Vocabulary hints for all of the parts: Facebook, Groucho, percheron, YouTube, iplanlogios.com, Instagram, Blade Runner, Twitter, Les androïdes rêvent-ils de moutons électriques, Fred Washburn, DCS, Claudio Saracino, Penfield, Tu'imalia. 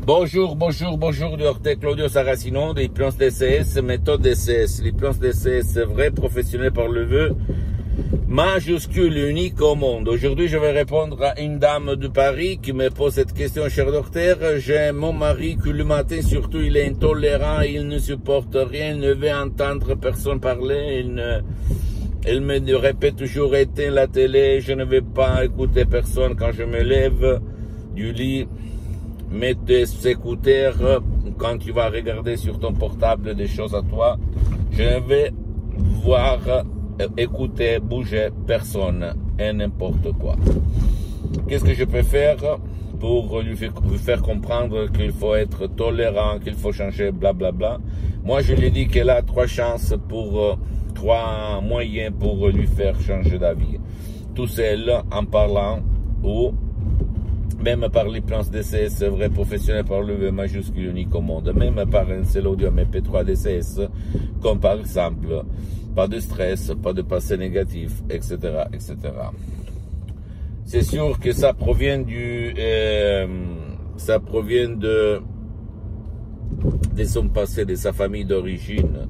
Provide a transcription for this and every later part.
Bonjour, docteur Claudio Saracino, des plans DCS, méthode DCS. Les plans DCS, vrai professionnel par le vœu, majuscule, unique au monde. Aujourd'hui, je vais répondre à une dame de Paris qui me pose cette question, cher docteur. J'ai mon mari qui le matin, surtout, il est intolérant, il ne supporte rien, il ne veut entendre personne parler, il me répète toujours, éteins la télé, je ne vais pas écouter personne quand je me lève du lit. Mets tes écouteurs quand tu vas regarder sur ton portable des choses à toi. Je ne vais voir, écouter, bouger personne et n'importe quoi. Qu'est-ce que je peux faire pour lui faire comprendre qu'il faut être tolérant, qu'il faut changer, blablabla. Moi, je lui dis qu'elle a trois moyens pour lui faire changer d'avis. Tout seul, en parlant ou même par les plans DCS, vrai professionnel par le V majuscule unique au monde, même par un seul audio MP3 DCS, comme par exemple, pas de stress, pas de passé négatif, etc., etc. C'est sûr que ça provient de son passé, de sa famille d'origine.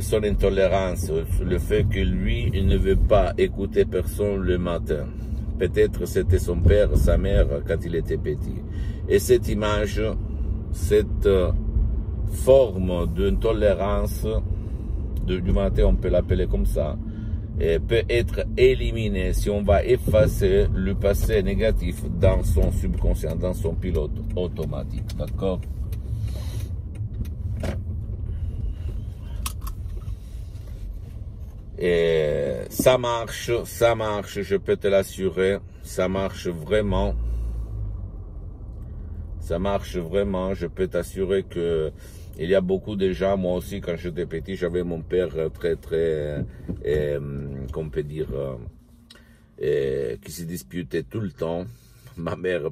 Son intolérance, le fait que lui, il ne veut pas écouter personne le matin. Peut-être c'était son père, sa mère, quand il était petit. Et cette image, cette forme d'intolérance, du matin, on peut l'appeler comme ça, et peut être éliminée si on va effacer le passé négatif dans son subconscient, dans son pilote automatique. D'accord ? Et ça marche, je peux te l'assurer, ça marche vraiment, je peux t'assurer que il y a beaucoup de gens, moi aussi quand j'étais petit, j'avais mon père très, qui se disputait tout le temps, ma mère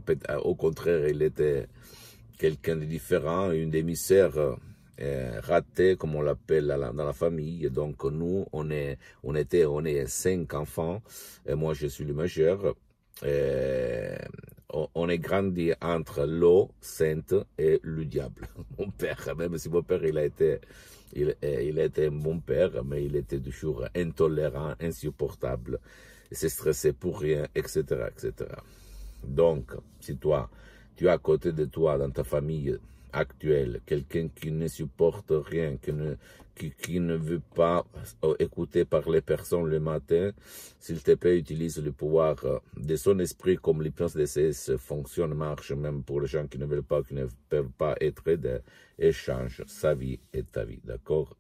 au contraire, il était quelqu'un de différent, une demi-sœur, raté comme on l'appelle dans la famille. Donc nous on est cinq enfants et moi je suis le majeur. On est grandi entre l'eau sainte et le diable. Mon père, même si mon père il était un bon père, mais il était toujours intolérant, insupportable, il s'est stressé pour rien, etc., etc. Donc si toi tu as à côté de toi dans ta famille actuel, quelqu'un qui ne supporte rien, qui ne veut pas écouter parler personne le matin, s'il te plaît, utilise le pouvoir de son esprit comme les plans DCS fonctionnent, marche même pour les gens qui ne veulent pas, qui ne peuvent pas être aidés, et change sa vie et ta vie, d'accord?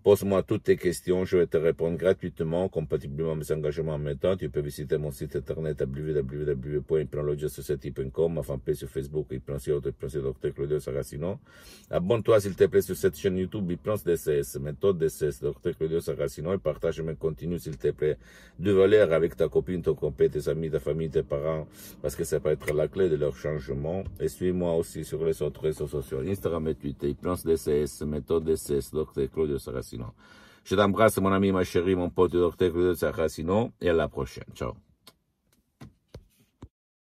Pose-moi toutes tes questions, je vais te répondre gratuitement, compatiblement à mes engagements en même temps. Tu peux visiter mon site internet www.iplanlogios.com, ma fanpage sur Facebook, iplanlogios, Dr Claudio Saracino. Abonne-toi s'il te plaît sur cette chaîne YouTube, iplanlogios, méthode DCS, Dr Claudio Saracino, et partage mes contenus s'il te plaît de valeur avec ta copine, ton copain, tes amis, ta famille, tes parents, parce que ça peut être la clé de leur changement. Et suis-moi aussi sur les autres réseaux sociaux, Instagram et Twitter, iplanlogios, méthode DCS, Dr Claudio Saracino. Je t'embrasse, mon ami, ma chérie, mon pote, docteur Claudio Saracino, et à la prochaine. Ciao.